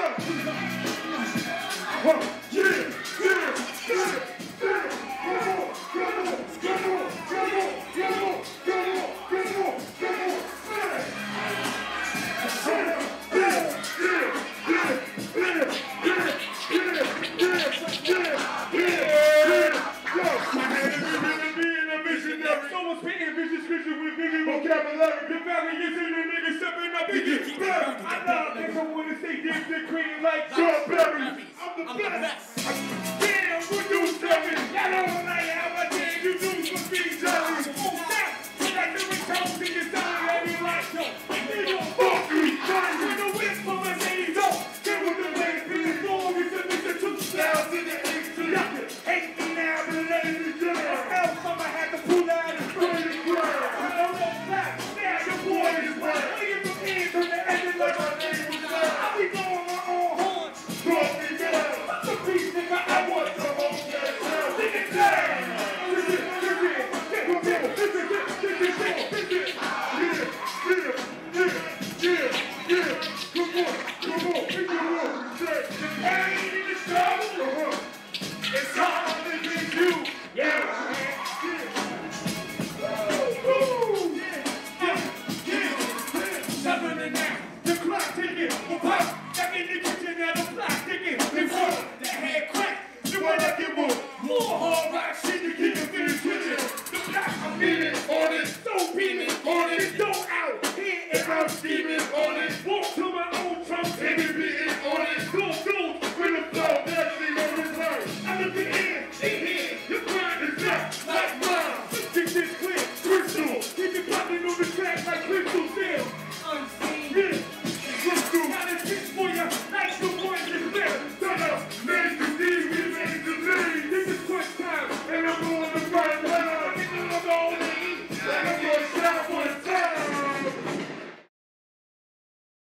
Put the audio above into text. I love niggas who wanna say they're creating like John Berry. I'm the best.